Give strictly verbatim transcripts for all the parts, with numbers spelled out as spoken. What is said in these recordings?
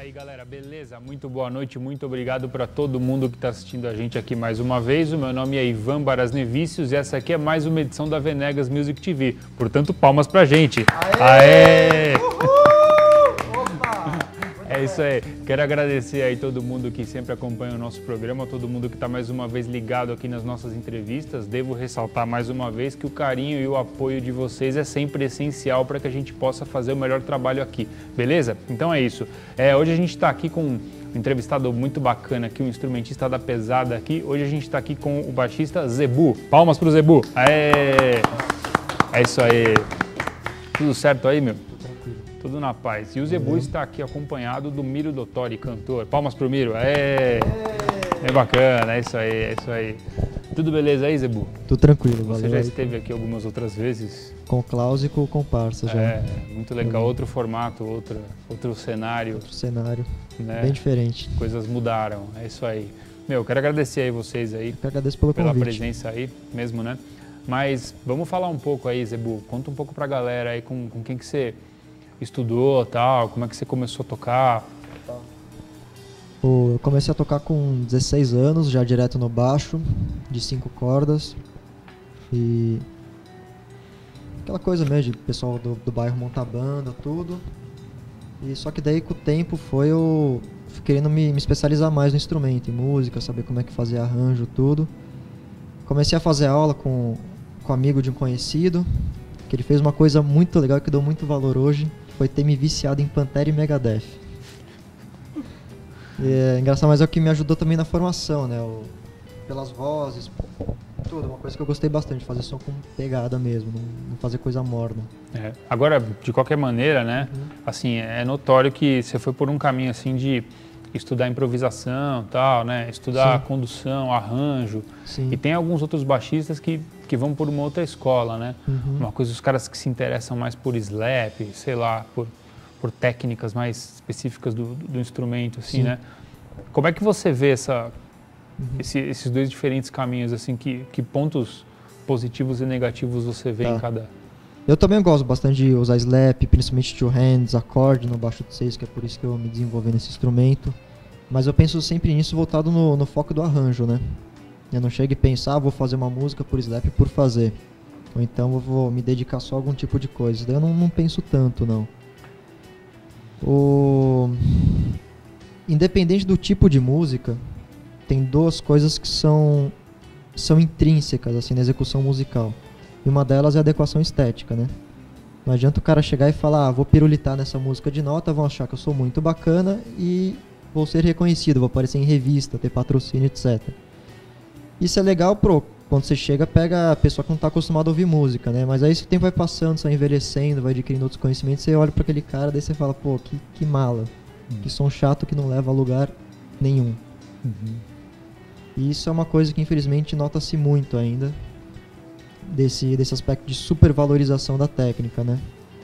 aí, galera, beleza? Muito boa noite, muito obrigado para todo mundo que está assistindo a gente aqui mais uma vez. O meu nome é Ivan Barasnevicius e essa aqui é mais uma edição da Venegas Music T V. Portanto, palmas pra gente. Aê! Aê! Uhul! Opa! É isso aí. Quero agradecer aí todo mundo que sempre acompanha o nosso programa, todo mundo que está mais uma vez ligado aqui nas nossas entrevistas. Devo ressaltar mais uma vez que o carinho e o apoio de vocês é sempre essencial para que a gente possa fazer o melhor trabalho aqui, beleza? Então é isso. É, hoje a gente está aqui com um entrevistado muito bacana aqui, um instrumentista da pesada aqui. Hoje a gente está aqui com o baixista Zebu. Palmas pro Zebu. Aê! É isso aí. Tudo certo aí, meu? Tudo na paz. E o Zebu uhum. está aqui acompanhado do Miro Dottori, cantor. Palmas pro Miro. É, é bacana, é isso aí, é isso aí. Tudo beleza aí, Zebu? Tudo tranquilo, valeu. Você já esteve aqui algumas outras vezes? Com o Klaus e com o comparsa já. É, muito legal. Outro formato, outro, outro cenário. Outro cenário, né? Bem diferente. Coisas mudaram, é isso aí. Meu, quero agradecer aí vocês aí. Eu que agradeço pelo pela convite. Pela presença aí, mesmo, né? Mas vamos falar um pouco aí, Zebu. Conta um pouco pra galera aí com, com quem que você estudou, tal, como é que você começou a tocar? Eu comecei a tocar com dezesseis anos, já direto no baixo, de cinco cordas. E aquela coisa mesmo, de pessoal do, do bairro montar banda, tudo. E só que daí com o tempo foi eu querendo me, me especializar mais no instrumento, em música, saber como é que fazia arranjo, tudo. Comecei a fazer aula com, com um amigo de um conhecido, que ele fez uma coisa muito legal que eu dou muito valor hoje. Foi ter me viciado em Pantera e Megadeth. E é engraçado, mas é o que me ajudou também na formação, né? O, pelas vozes, tudo. Uma coisa que eu gostei bastante, fazer som com pegada mesmo, não, não fazer coisa morna. É, agora, de qualquer maneira, né? Uhum. Assim, é notório que você foi por um caminho assim de estudar improvisação, tal, né? Estudar Sim. condução, arranjo. Sim. E tem alguns outros baixistas que que vão por uma outra escola, né? Uhum. Uma coisa, os caras que se interessam mais por slap, sei lá, por, por técnicas mais específicas do, do instrumento, assim, Sim. né? Como é que você vê essa, uhum. esse, esses dois diferentes caminhos, assim, que, que pontos positivos e negativos você vê tá. em cada? Eu também gosto bastante de usar slap, principalmente two hands, acorde no baixo de seis, que é por isso que eu me desenvolvi nesse instrumento. Mas eu penso sempre nisso voltado no, no foco do arranjo, né? Eu não chego e pensar, ah, vou fazer uma música por slap por fazer. Ou então eu vou me dedicar só a algum tipo de coisa. Daí eu não, não penso tanto, não. O... Independente do tipo de música, tem duas coisas que são, são intrínsecas assim, na execução musical. E uma delas é a adequação estética, né? Não adianta o cara chegar e falar, ah, vou pirulitar nessa música de nota, vão achar que eu sou muito bacana e vou ser reconhecido, vou aparecer em revista, ter patrocínio, etcétera. Isso é legal pro, quando você chega, pega a pessoa que não está acostumada a ouvir música, né? Mas aí se o tempo vai passando, você vai envelhecendo, vai adquirindo outros conhecimentos, você olha para aquele cara, daí você fala, pô, que, que mala, uhum. que som chato que não leva a lugar nenhum. Uhum. E isso é uma coisa que infelizmente nota-se muito ainda, desse, desse aspecto de supervalorização da técnica, né?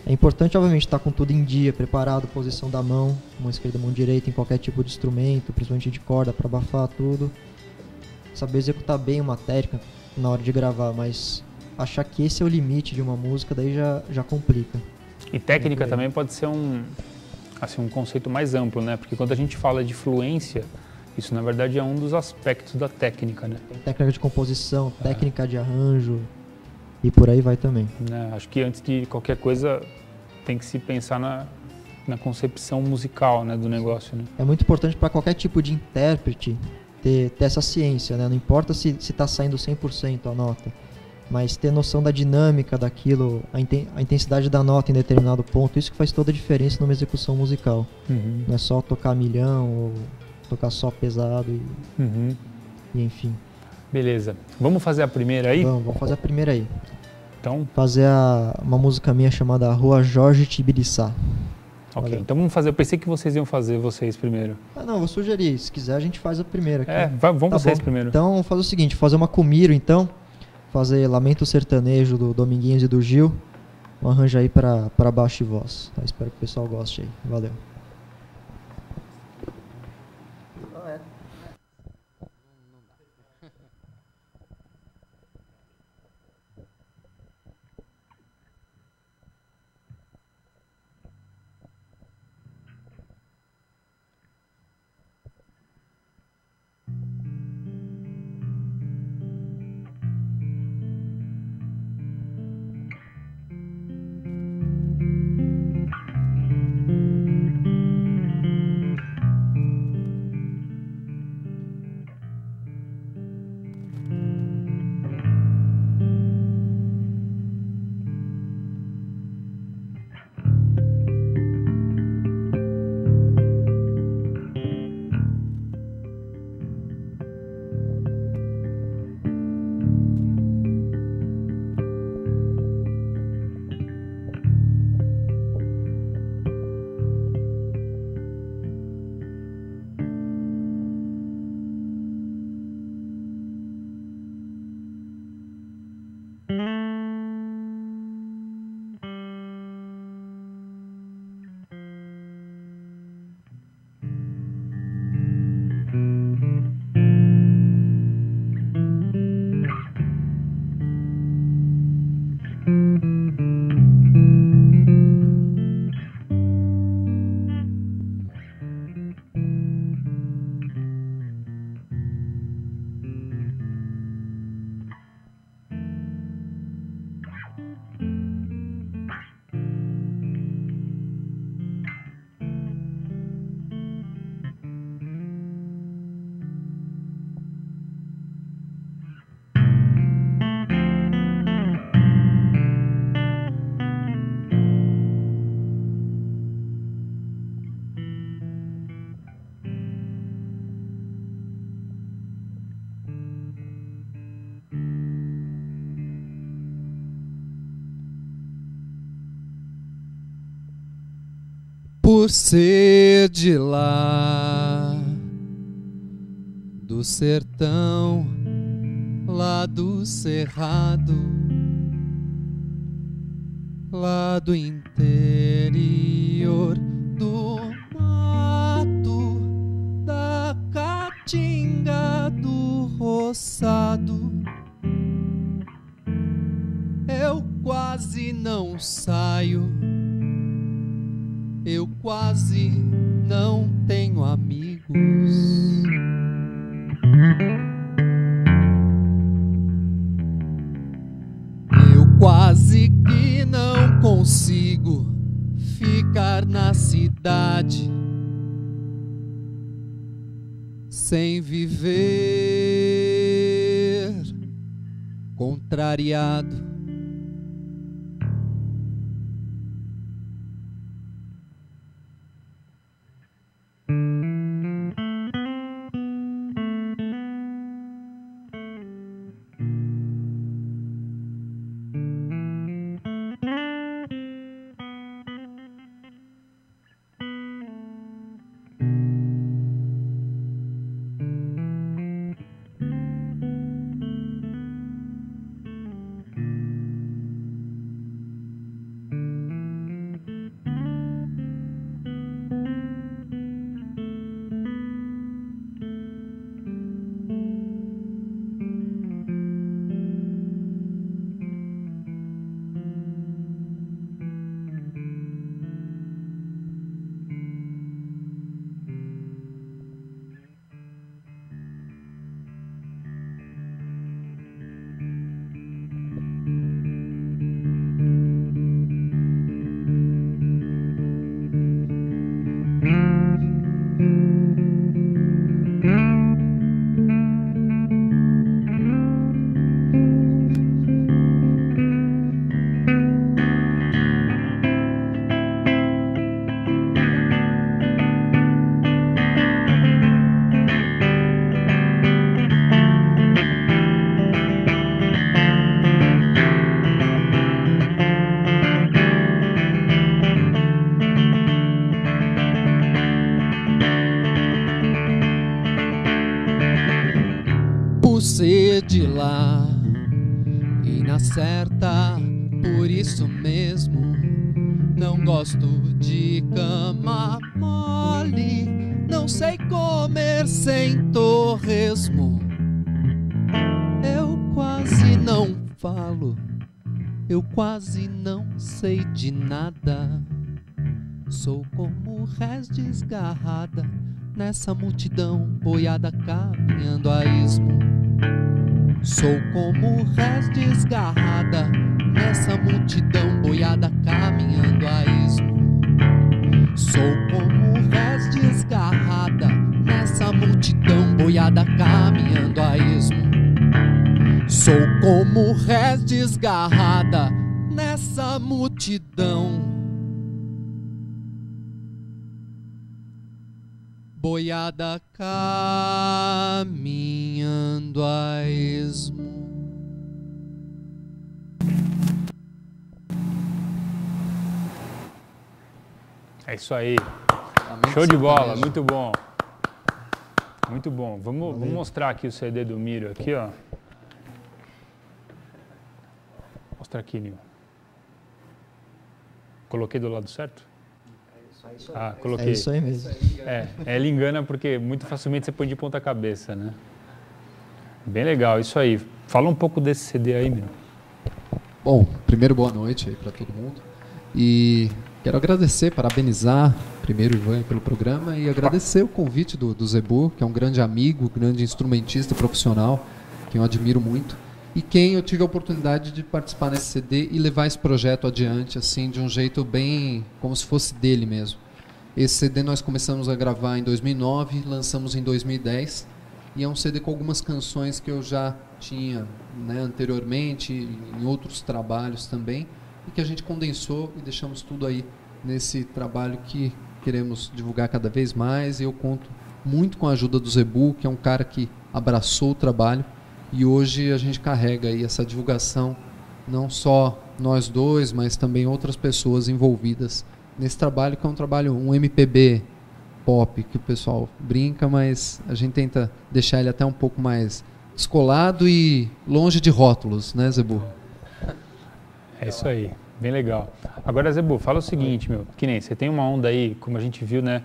É importante, obviamente, estar com tudo em dia, preparado, posição da mão, mão esquerda, mão direita, em qualquer tipo de instrumento, principalmente de corda, para abafar tudo. Saber executar bem uma técnica na hora de gravar, mas achar que esse é o limite de uma música, daí já, já complica. E técnica é. também pode ser um, assim, um conceito mais amplo, né? Porque quando a gente fala de fluência, isso na verdade é um dos aspectos da técnica, né? Tem técnica de composição, é. técnica de arranjo e por aí vai também. É, acho que antes de qualquer coisa tem que se pensar na, na concepção musical, né, do negócio, né? É muito importante para qualquer tipo de intérprete ter essa ciência, né? Não importa se está saindo cem por cento a nota, mas ter noção da dinâmica daquilo, a, inten a intensidade da nota em determinado ponto, isso que faz toda a diferença numa execução musical. Uhum. Não é só tocar milhão ou tocar só pesado e, uhum. e enfim. Beleza. Vamos fazer a primeira aí? Vamos, vamos fazer a primeira aí. Então? Fazer a, uma música minha chamada Rua Jorge Tibiriçá. Ok, Valeu. então vamos fazer, eu pensei que vocês iam fazer vocês primeiro. Ah não, eu vou sugerir, se quiser a gente faz a primeira aqui. É, vai, vamos tá vocês bom. primeiro. Então vamos fazer o seguinte, fazer uma com o Miro então, fazer Lamento Sertanejo do Dominguinhos e do Gil, um arranjo aí pra, pra baixo e voz, tá? Espero que o pessoal goste aí, valeu. Por ser de lá, do sertão, lá do cerrado, lá do interior do mato, da caatinga, do roçado, eu quase não saio. Eu quase não tenho amigos. Eu quase que não consigo ficar na cidade sem viver contrariado. De lá e na certa, por isso mesmo não gosto de cama mole, não sei comer sem torresmo. Eu quase não falo, eu quase não sei de nada, sou como res desgarrada nessa multidão boiada caminhando a esmo. Sou como res desgarrada nessa multidão boiada caminhando a esmo. Sou como res desgarrada nessa multidão boiada caminhando a esmo. Sou como res desgarrada nessa multidão boiada caminhando a esmo. É isso aí. Lamento Show de bola, mesmo. Muito bom. Muito bom. Vamos, vamos mostrar aqui o C D do Miro aqui, ó. Mostra aqui, Nil. Coloquei do lado certo? Ah, coloquei. É isso aí mesmo. É, ele engana porque muito facilmente você põe de ponta cabeça, né? Bem legal, isso aí. Fala um pouco desse C D aí, meu. Bom, primeiro boa noite aí para todo mundo e quero agradecer, parabenizar primeiro Ivan pelo programa e agradecer o convite do, do Zebu, que é um grande amigo, grande instrumentista profissional, que eu admiro muito e quem eu tive a oportunidade de participar nesse C D e levar esse projeto adiante assim de um jeito bem como se fosse dele mesmo. Esse C D nós começamos a gravar em dois mil e nove, lançamos em dois mil e dez. E é um C D com algumas canções que eu já tinha, né, anteriormente, em outros trabalhos também, e que a gente condensou e deixamos tudo aí nesse trabalho que queremos divulgar cada vez mais. E eu conto muito com a ajuda do Zebu, que é um cara que abraçou o trabalho, e hoje a gente carrega aí essa divulgação, não só nós dois, mas também outras pessoas envolvidas nesse trabalho, que é um trabalho, um M P B pop, que o pessoal brinca, mas a gente tenta deixar ele até um pouco mais descolado e longe de rótulos, né, Zebu? É isso aí, bem legal. Agora, Zebu, fala o seguinte, meu, que nem você tem uma onda aí, como a gente viu, né,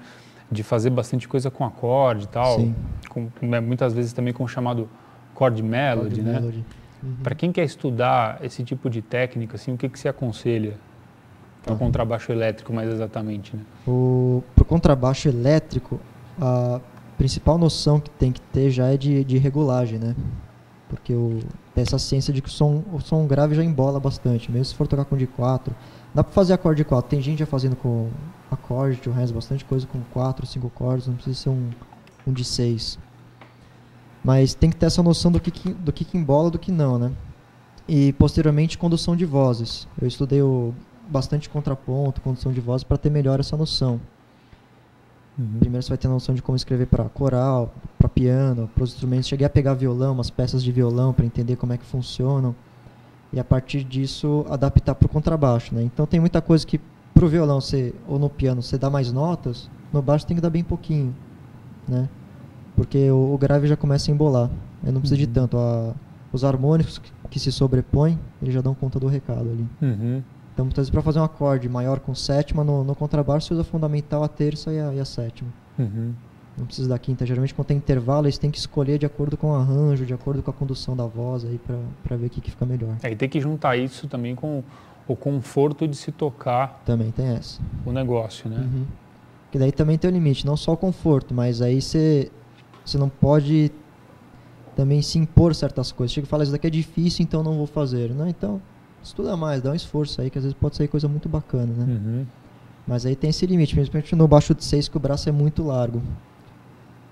de fazer bastante coisa com acorde e tal, com, muitas vezes também com o chamado chord melody, chord né? Melody. Uhum. Para quem quer estudar esse tipo de técnica, assim, o que que se aconselha? Para o contrabaixo elétrico, mais exatamente, né? O, pro contrabaixo elétrico, a principal noção que tem que ter já é de, de regulagem, né? Porque o, essa ciência de que o som, o som grave já embola bastante, mesmo se for tocar com D quatro. Dá para fazer acorde de quatro, tem gente já fazendo com acorde, de resto, bastante coisa com quatro, cinco acordes, não precisa ser um, um de seis. Mas tem que ter essa noção do que, que, do que, que embola e do que não, né? E, posteriormente, condução de vozes. Eu estudei o... bastante contraponto, condução de voz, para ter melhor essa noção. Uhum. Primeiro você vai ter a noção de como escrever para coral, para piano, para os instrumentos. Cheguei a pegar violão, umas peças de violão, para entender como é que funcionam. E a partir disso, adaptar para o contrabaixo, né? Então tem muita coisa que para o violão você, ou no piano você dá mais notas, no baixo tem que dar bem pouquinho, né? Porque o, o grave já começa a embolar. Eu não preciso uhum. de tanto. A, os harmônicos que, que se sobrepõem, eles já dão conta do recado ali. Uhum. Então, muitas vezes, para fazer um acorde maior com sétima, no, no contrabaixo você usa fundamental, a terça e a, e a sétima. Uhum. Não precisa da quinta. Geralmente, quando tem intervalo, eles têm que escolher de acordo com o arranjo, de acordo com a condução da voz, para ver o que, que fica melhor. É, e tem que juntar isso também com o conforto de se tocar. Também tem essa. O negócio, né? Uhum. Que daí também tem o limite, não só o conforto, mas aí você não pode também se impor certas coisas. Chega e fala, isso daqui é difícil, então não vou fazer. Não, então... estuda mais, dá um esforço aí, que às vezes pode sair coisa muito bacana, né? Uhum. Mas aí tem esse limite, principalmente no baixo de seis, que o braço é muito largo.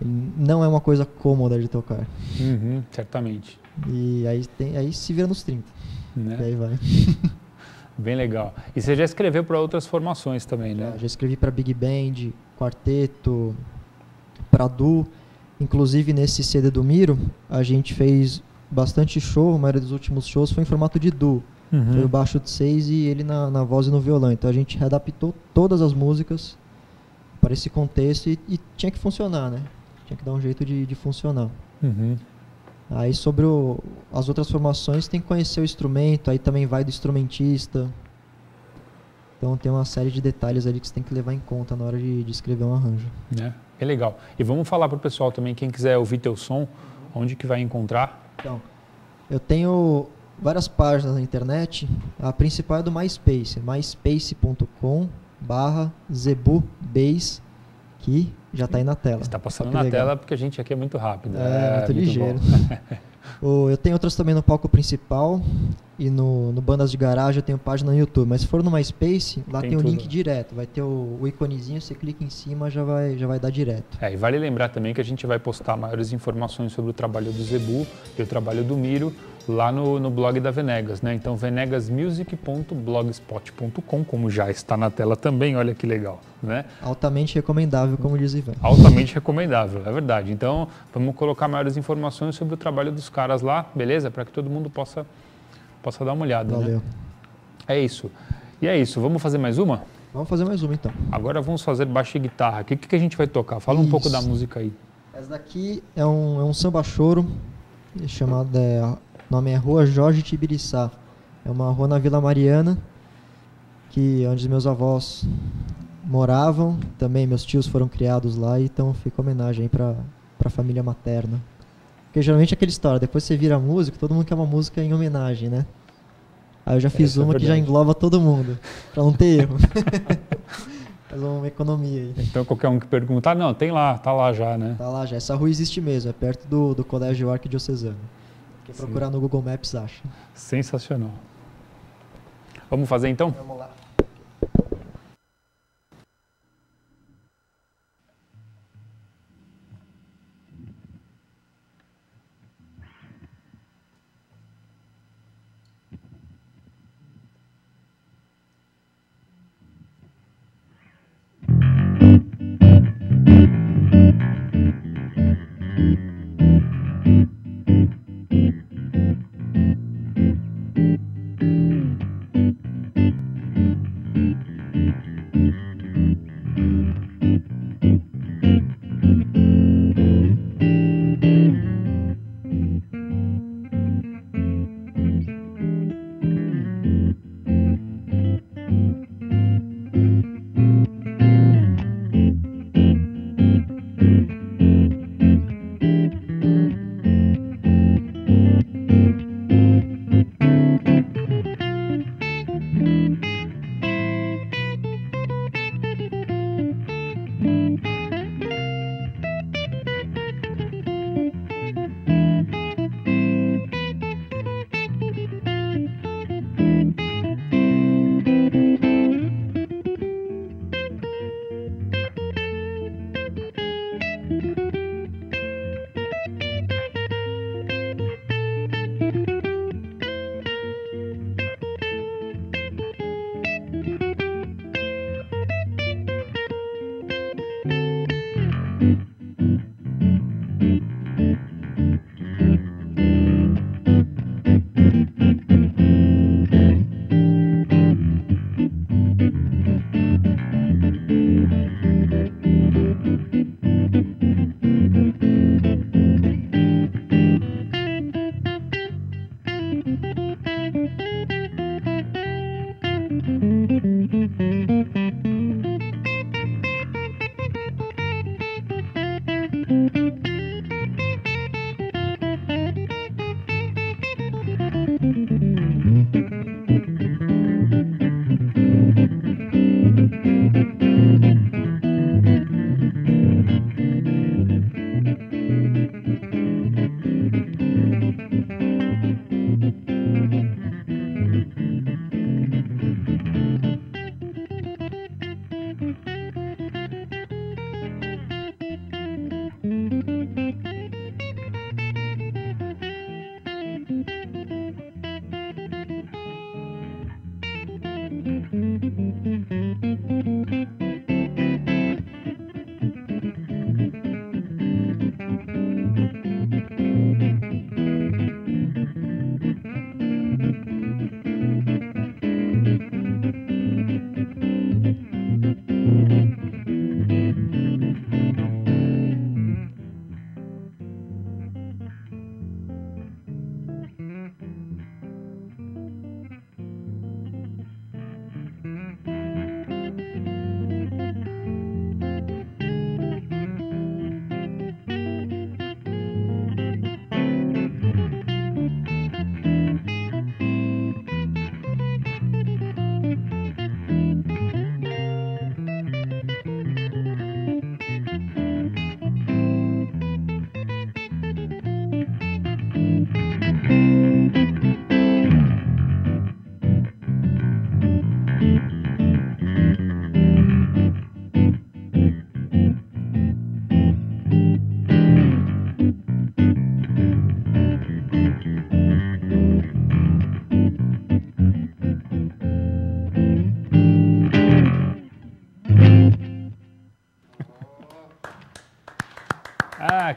Ele não é uma coisa cômoda de tocar. Uhum, certamente. E aí, tem, aí se vira nos trinta, né? E aí vai. Bem legal. E você já escreveu para outras formações também, né? Já, já escrevi para Big Band, Quarteto, para Duo. Inclusive nesse C D do Miro, a gente fez bastante show, a maioria dos últimos shows foi em formato de Duo. Uhum. Foi o baixo de seis e ele na, na voz e no violão. Então a gente readaptou todas as músicas para esse contexto e, e tinha que funcionar, né? Tinha que dar um jeito de, de funcionar. Uhum. Aí sobre o, as outras formações, tem que conhecer o instrumento, aí também vai do instrumentista. Então tem uma série de detalhes ali que você tem que levar em conta na hora de, de escrever um arranjo. É, é legal. E vamos falar para o pessoal também, quem quiser ouvir teu som, onde que vai encontrar? Então, eu tenho... várias páginas na internet, a principal é do MySpace, myspace ponto com barra ZebuBase, que já está aí na tela. Está passando na tela porque a gente aqui é muito rápido. É, é muito, muito ligeiro. Eu tenho outras também no palco principal e no, no Bandas de Garagem eu tenho página no YouTube, mas se for no MySpace, lá tem, tem o link direto, vai ter o, o iconezinho, você clica em cima, já vai, já vai dar direto. É, e vale lembrar também que a gente vai postar maiores informações sobre o trabalho do Zebu e o trabalho do Miro lá no, no blog da Venegas, né? Então, venegas music ponto blogspot ponto com, como já está na tela também, olha que legal, né? Altamente recomendável, como diz Ivan. Altamente recomendável, é verdade. Então, vamos colocar maiores informações sobre o trabalho dos caras lá, beleza? Para que todo mundo possa, possa dar uma olhada. Valeu. Né? É isso. E é isso. Vamos fazer mais uma? Vamos fazer mais uma, então. Agora vamos fazer baixo e guitarra. O que, que a gente vai tocar? Fala isso. Um pouco da música aí. Essa daqui é um, é um samba choro, chamado... É, o nome é Rua Jorge Tibiriçá. É uma rua na Vila Mariana, que onde os meus avós moravam. Também meus tios foram criados lá, então fica homenagem aí para a família materna. Porque geralmente é aquela história, depois você vira músico, todo mundo quer uma música em homenagem, né? Aí eu já fiz Essa uma é que já engloba todo mundo, para não ter erro. Faz uma economia aí. Então qualquer um que perguntar, não, tem lá, tá lá já, né? Tá lá já. Essa rua existe mesmo, é perto do, do Colégio Arquidiocesano. Quem procurar no Google Maps acha. Sensacional. Vamos fazer então? Vamos lá.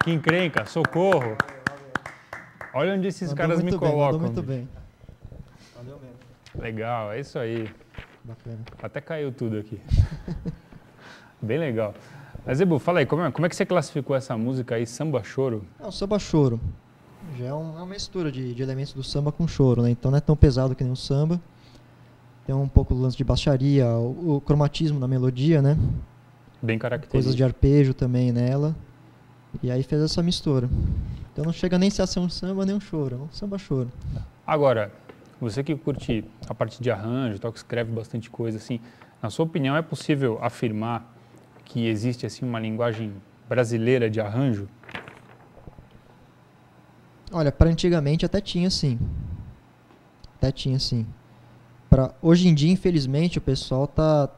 Que encrenca, socorro. Olha onde esses mandou caras me bem, colocam. Muito bem. Valeu mesmo. Legal, é isso aí. Bacana. Até caiu tudo aqui. Bem legal. Mas, Zebu, fala aí, como é, como é que você classificou essa música aí, samba choro? É um samba choro. Já é uma mistura de, de elementos do samba com choro, né? Então não é tão pesado que nem o samba. Tem um pouco do lance de baixaria, o, o cromatismo da melodia, né? Bem característico. Coisas de arpejo também nela. E aí fez essa mistura. Então não chega nem a ser um samba, nem um choro. É um samba-choro. Agora, Você que curte a parte de arranjo, tal, que escreve bastante coisa, assim, na sua opinião, é possível afirmar que existe assim uma linguagem brasileira de arranjo? Olha, para antigamente até tinha, sim. Até tinha, sim. Pra, hoje em dia, infelizmente, o pessoal tá,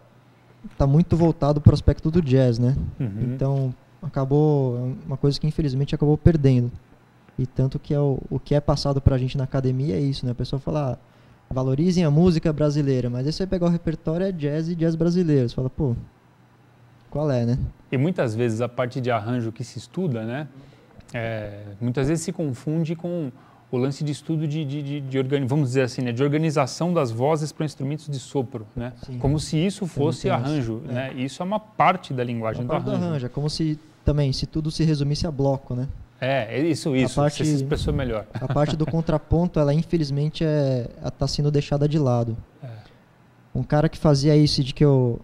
tá muito voltado para o aspecto do jazz, né? Uhum. Então, acabou uma coisa que, infelizmente, acabou perdendo. E tanto que é o, o que é passado pra gente na academia é isso, né? A pessoa fala, ah, valorizem a música brasileira, mas aí você pegar o repertório é jazz e jazz brasileiro. Você fala, pô, qual é, né? E muitas vezes a parte de arranjo que se estuda, né? É, muitas vezes se confunde com o lance de estudo de, de, de, de organi- vamos dizer assim, né? De organização das vozes para instrumentos de sopro, né? Sim. Como se isso fosse arranjo, isso, né? É. Isso é uma parte da linguagem é uma parte do arranjo. Do arranjo. É como se também, se tudo se resumisse a bloco, né? É, isso, isso, a parte, você se expressou melhor. A parte do contraponto, ela infelizmente está é, sendo deixada de lado. É. Um cara que fazia isso, de que eu,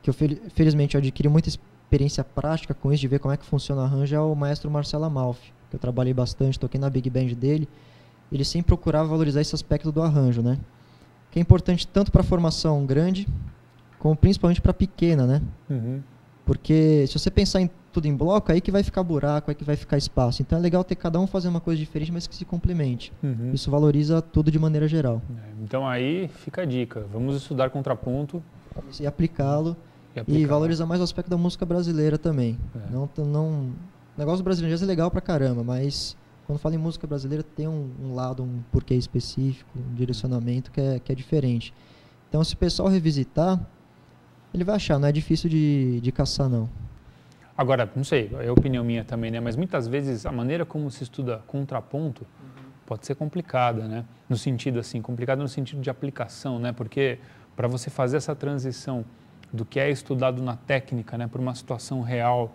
que eu felizmente eu adquiri muita experiência prática com isso, de ver como é que funciona o arranjo, é o maestro Marcelo Amalfi, que eu trabalhei bastante, toquei na Big Band dele. Ele sempre procurava valorizar esse aspecto do arranjo, né? Que é importante tanto para a formação grande, como principalmente para a pequena, né? Uhum. Porque se você pensar em tudo em bloco, aí que vai ficar buraco, aí que vai ficar espaço. Então é legal ter cada um fazendo uma coisa diferente, mas que se complemente. Uhum. Isso valoriza tudo de maneira geral. Então aí fica a dica. Vamos estudar contraponto. E aplicá-lo. E, aplicá e valorizar mais o aspecto da música brasileira também. É. Não, não, negócio brasileiro é legal pra caramba, mas quando fala em música brasileira tem um, um lado, um porquê específico, um direcionamento que é, que é diferente. Então se o pessoal revisitar, ele vai achar, não é difícil de, de caçar, não. Agora, não sei, é opinião minha também, né? Mas muitas vezes a maneira como se estuda contraponto pode ser complicada, né? No sentido assim, complicada no sentido de aplicação, né? Porque para você fazer essa transição do que é estudado na técnica, né, para uma situação real,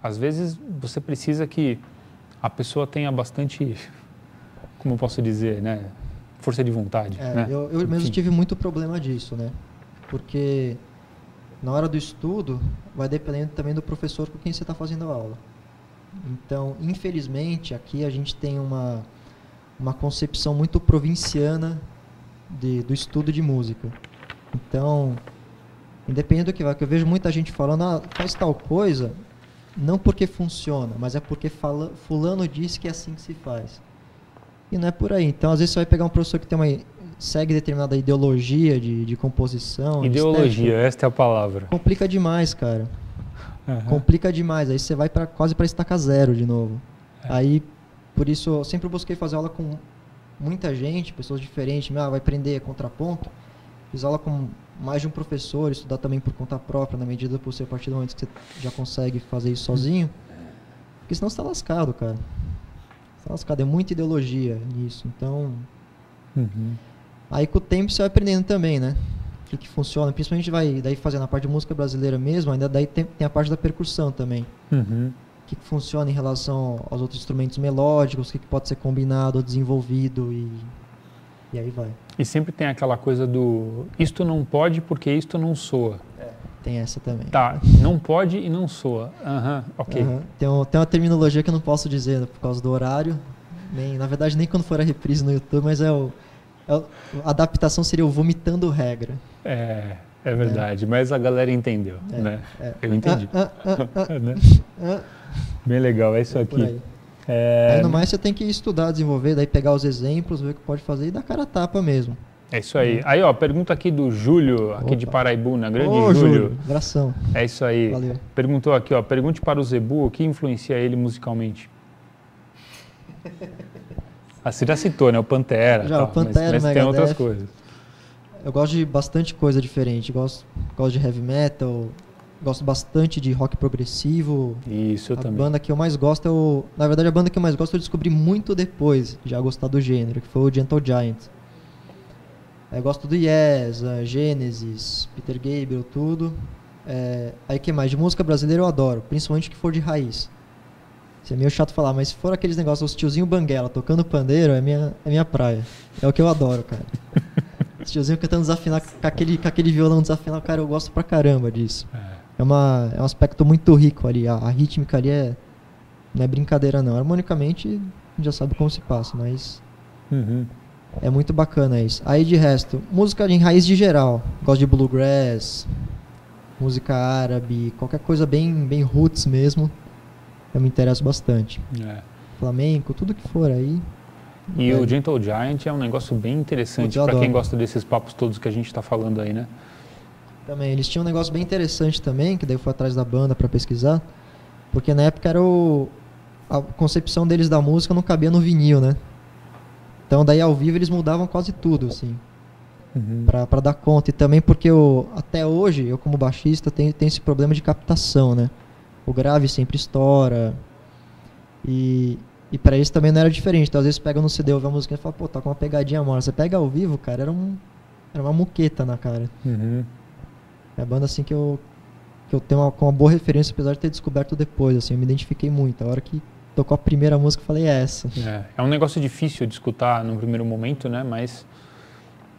às vezes você precisa que a pessoa tenha bastante, como eu posso dizer, né? Força de vontade. É, né? Eu, eu mesmo tive muito problema disso, né? Porque na hora do estudo vai dependendo também do professor com quem você está fazendo a aula. Então, infelizmente, aqui a gente tem uma, uma concepção muito provinciana de, do estudo de música. Então, independente do que vai, que eu vejo muita gente falando, ah, faz tal coisa, não porque funciona, mas é porque fala, fulano disse que é assim que se faz. E não é por aí. Então, às vezes você vai pegar um professor que tem uma... segue determinada ideologia de, de composição. Ideologia, de esta é a palavra. Complica demais, cara. Uhum. Complica demais. Aí você vai pra, quase para estaca zero de novo. É. Aí, por isso, eu sempre busquei fazer aula com muita gente, pessoas diferentes. Ah, vai aprender contraponto. Fiz aula com mais de um professor, estudar também por conta própria, na medida do possível, a partir do momento que você já consegue fazer isso sozinho. Porque senão você está lascado, cara. Você tá lascado. É muita ideologia nisso. Então... Uhum. Aí com o tempo você vai aprendendo também, né? O que, que funciona. Principalmente vai daí fazendo a parte de música brasileira mesmo, ainda daí tem, tem a parte da percussão também. Uhum. O que, que funciona em relação aos outros instrumentos melódicos, o que, que pode ser combinado ou desenvolvido e, e aí vai. E sempre tem aquela coisa do isto não pode porque isto não soa. É, tem essa também. Tá, não pode e não soa. Aham, uhum, ok. Uhum. Tem, um, tem uma terminologia que eu não posso dizer, né, por causa do horário. Nem, na verdade, nem quando for a reprise no YouTube, mas é o... A adaptação seria o vomitando regra. É, é verdade, é. Mas a galera entendeu, é, né? É. Eu entendi. Ah, ah, ah, ah, né? Ah. Bem legal, é isso é aqui. Aí. É... aí no mais você tem que estudar, desenvolver, daí pegar os exemplos, ver o que pode fazer e dar cara a tapa mesmo. É isso aí. É. Aí, ó, pergunta aqui do Júlio, aqui Opa. de Paraibuna, grande Ô, Júlio. Júlio. Abração. É isso aí. Valeu. Perguntou aqui, ó, pergunte para o Zebu o que influencia ele musicalmente. Ah, você já citou, né? O Pantera. Já, tal, o Pantera, mas, mas Megadeth, tem outras coisas. Eu gosto de bastante coisa diferente. Gosto, gosto de heavy metal, gosto bastante de rock progressivo. Isso, eu a também. A banda que eu mais gosto é o... Na verdade, a banda que eu mais gosto eu descobri muito depois de já gostar do gênero, que foi o Gentle Giant. Eu gosto do Yes, a Genesis, Peter Gabriel, tudo. É, aí que mais? De música brasileira eu adoro, principalmente que for de raiz. Isso é meio chato falar, mas se for aqueles negócios, os tiozinho banguela tocando pandeiro, é minha, é minha praia. É o que eu adoro, cara. Os tiozinho cantando desafinar, com aquele, com aquele violão desafinado, cara, eu gosto pra caramba disso. É, uma, é um aspecto muito rico ali, a, a rítmica ali é, não é brincadeira não. Harmonicamente, a gente já sabe como se passa, mas... Uhum. É muito bacana isso. Aí de resto, música em raiz de geral. Gosto de bluegrass, música árabe, qualquer coisa bem, bem roots mesmo. Eu me interesso bastante. É. Flamenco, tudo que for aí. E é. o Gentle Giant é um negócio bem interessante para quem gosta desses papos todos que a gente está falando aí, né? Também, eles tinham um negócio bem interessante também, que daí eu fui atrás da banda para pesquisar, porque na época era o... a concepção deles da música não cabia no vinil, né? Então daí ao vivo eles mudavam quase tudo, assim, uhum. pra, pra dar conta. E também porque eu, até hoje, eu como baixista, tenho, tenho esse problema de captação, né? O grave sempre estoura. E, e pra eles também não era diferente. Então às vezes pega no C D, ouve a música e fala, pô, tá com uma pegadinha mora. Você pega ao vivo, cara, era, um, era uma muqueta na cara. Uhum. É a banda assim que eu, que eu tenho uma, uma boa referência, apesar de ter descoberto depois, assim, eu me identifiquei muito. A hora que tocou a primeira música, eu falei, é essa. É, é um negócio difícil de escutar no primeiro momento, né? Mas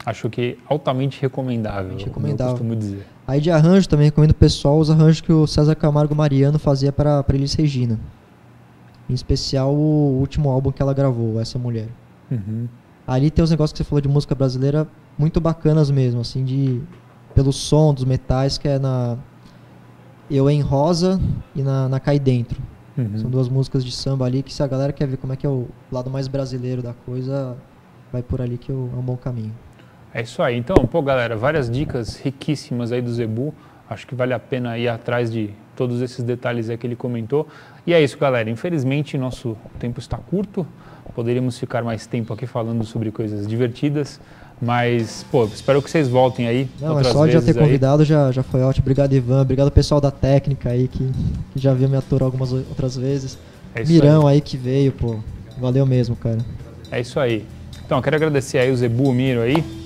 acho que altamente recomendável, altamente recomendável. Eu costumo dizer. Aí de arranjo também, recomendo o pessoal os arranjos que o César Camargo Mariano fazia para para Elis Regina. Em especial o último álbum que ela gravou, Essa Mulher. Uhum. Ali tem os negócios que você falou de música brasileira muito bacanas mesmo, assim, de pelo som dos metais, que é na Eu em Rosa e na, na Cai Dentro. Uhum. São duas músicas de samba ali que, se a galera quer ver como é que é o lado mais brasileiro da coisa, vai por ali que é um bom caminho. É isso aí. Então, pô, galera, várias dicas riquíssimas aí do Zebu. Acho que vale a pena ir atrás de todos esses detalhes aí que ele comentou. E é isso, galera. Infelizmente, nosso tempo está curto. Poderíamos ficar mais tempo aqui falando sobre coisas divertidas. Mas, pô, espero que vocês voltem aí. Não, é só já ter convidado, já, já foi ótimo. Obrigado, Ivan. Obrigado, pessoal da técnica aí que, que já viu me aturar algumas outras vezes. É isso aí. Mirão aí que veio, pô. Valeu mesmo, cara. É isso aí. Então, quero agradecer aí o Zebu, o Miro aí.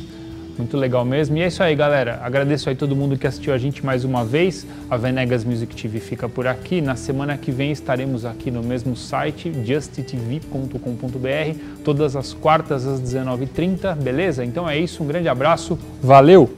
Muito legal mesmo. E é isso aí, galera. Agradeço aí todo mundo que assistiu a gente mais uma vez. A Venegas Music T V fica por aqui. Na semana que vem estaremos aqui no mesmo site, just t v ponto com ponto b r, todas as quartas às dezenove e trinta, beleza? Então é isso, um grande abraço, valeu!